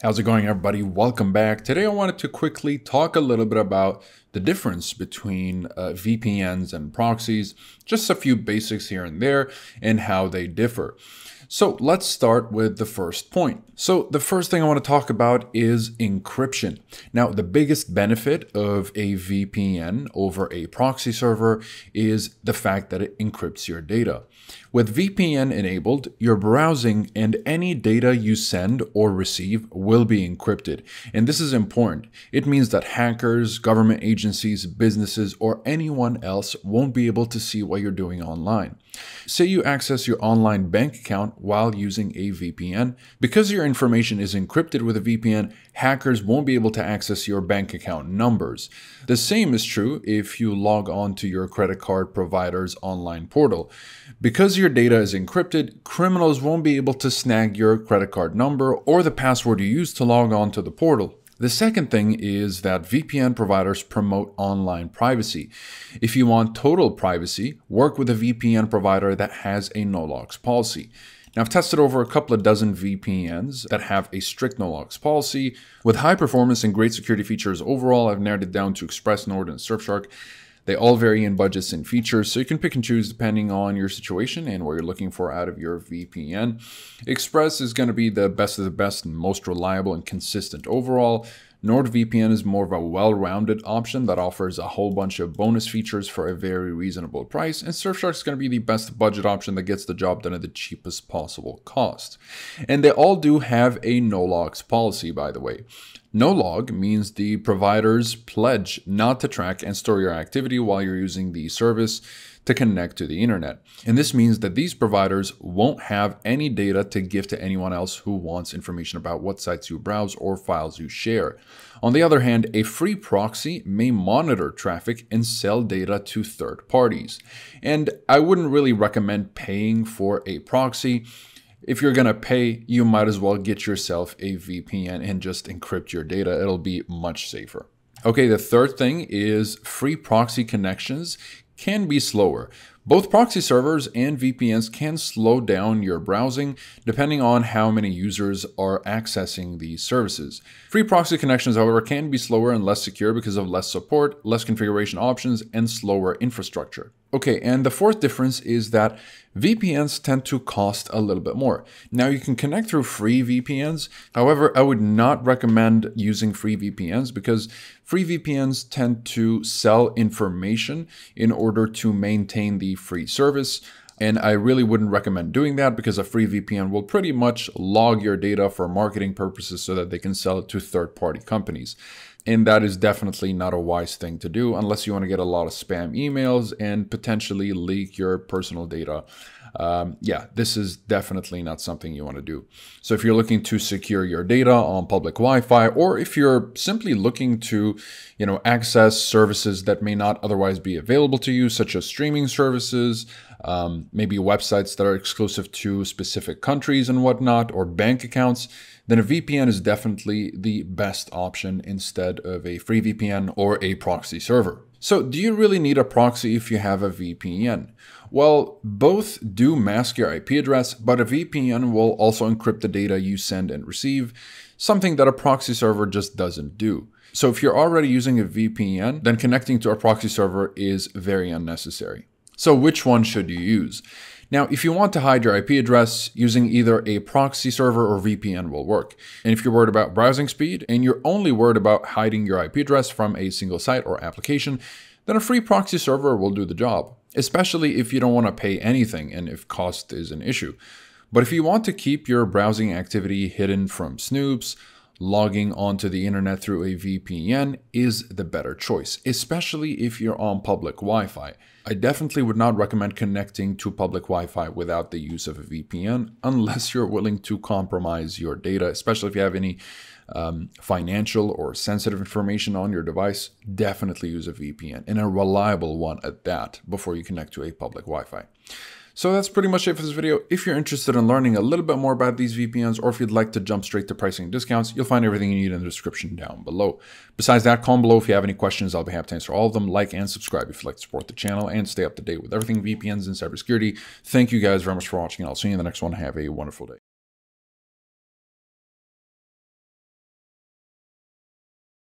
How's it going, everybody? Welcome back. Today I wanted to quickly talk a little bit about the difference between VPNs and proxies, just a few basics here and there, and how they differ. So let's start with the first point. So the first thing I want to talk about is encryption. Now, the biggest benefit of a VPN over a proxy server is the fact that it encrypts your data. With VPN enabled, your browsing and any data you send or receive will be encrypted. And this is important. It means that hackers, government agencies, businesses, or anyone else won't be able to see what you're doing online. Say you access your online bank account while using a VPN. Because your information is encrypted with a VPN, hackers won't be able to access your bank account numbers. The same is true if you log on to your credit card provider's online portal. Because your data is encrypted, criminals won't be able to snag your credit card number or the password you use to log on to the portal. The second thing is that VPN providers promote online privacy. If you want total privacy, work with a VPN provider that has a no-logs policy. Now, I've tested over a couple of dozen VPNs that have a strict no-logs policy. With high performance and great security features overall, I've narrowed it down to Express, Nord, and Surfshark. They all vary in budgets and features, so you can pick and choose depending on your situation and what you're looking for out of your VPN. Express is going to be the best of the best and most reliable and consistent overall. NordVPN is more of a well-rounded option that offers a whole bunch of bonus features for a very reasonable price. And Surfshark is going to be the best budget option that gets the job done at the cheapest possible cost. And they all do have a no-logs policy, by the way. No-log means the providers pledge not to track and store your activity while you're using the service to connect to the internet. And this means that these providers won't have any data to give to anyone else who wants information about what sites you browse or files you share. On the other hand, a free proxy may monitor traffic and sell data to third parties. And I wouldn't really recommend paying for a proxy. If you're going to pay, you might as well get yourself a VPN and just encrypt your data. It'll be much safer. Okay, the third thing is free proxy connections can be slower. Both proxy servers and VPNs can slow down your browsing depending on how many users are accessing these services. Free proxy connections, however, can be slower and less secure because of less support, less configuration options, and slower infrastructure. Okay, and the fourth difference is that VPNs tend to cost a little bit more. Now, you can connect through free VPNs. However, I would not recommend using free VPNs because free VPNs tend to sell information in order to maintain the free service. And I really wouldn't recommend doing that because a free VPN will pretty much log your data for marketing purposes so that they can sell it to third-party companies. And that is definitely not a wise thing to do unless you want to get a lot of spam emails and potentially leak your personal data. Yeah, this is definitely not something you want to do. So if you're looking to secure your data on public Wi-Fi, or if you're simply looking to, access services that may not otherwise be available to you, such as streaming services, maybe websites that are exclusive to specific countries and whatnot, or bank accounts, then a VPN is definitely the best option instead of a free VPN or a proxy server. So do you really need a proxy if you have a VPN? Well, both do mask your IP address, but a VPN will also encrypt the data you send and receive, something that a proxy server just doesn't do. So if you're already using a VPN, then connecting to a proxy server is very unnecessary. So which one should you use? Now, if you want to hide your IP address, using either a proxy server or VPN will work. And if you're worried about browsing speed and you're only worried about hiding your IP address from a single site or application, then a free proxy server will do the job, especially if you don't want to pay anything and if cost is an issue. But if you want to keep your browsing activity hidden from snoops, logging onto the internet through a VPN is the better choice, especially if you're on public Wi-Fi. I definitely would not recommend connecting to public Wi-Fi without the use of a VPN unless you're willing to compromise your data, especially if you have any financial or sensitive information on your device. Definitely use a VPN, and a reliable one at that, before you connect to a public Wi-Fi. So that's pretty much it for this video. If you're interested in learning a little bit more about these VPNs, or if you'd like to jump straight to pricing and discounts, you'll find everything you need in the description down below. Besides that, comment below if you have any questions. I'll be happy to answer all of them. Like and subscribe if you'd like to support the channel and stay up to date with everything VPNs and cybersecurity. Thank you guys very much for watching. I'll see you in the next one. Have a wonderful day.